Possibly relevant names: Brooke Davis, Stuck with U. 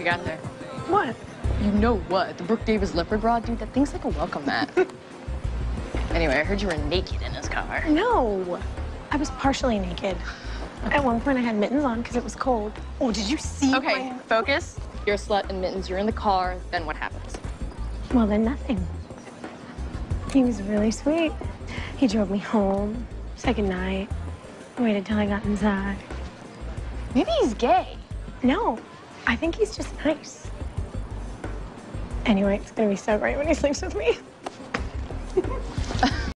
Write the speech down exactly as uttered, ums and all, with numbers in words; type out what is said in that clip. you got there? What? You know what? The Brooke Davis leopard bra, dude, that thing's like a welcome mat. Anyway, I heard you were naked in his car. No, I was partially naked. At one point, I had mittens on because it was cold. Oh, did you see? Okay, my... focus. You're a slut in mittens. You're in the car. Then what happens? Well, then nothing. He was really sweet. He drove me home, said goodnight, waited till I got inside. Maybe he's gay. No, I think he's just nice. Anyway, it's gonna be so great when he sleeps with me.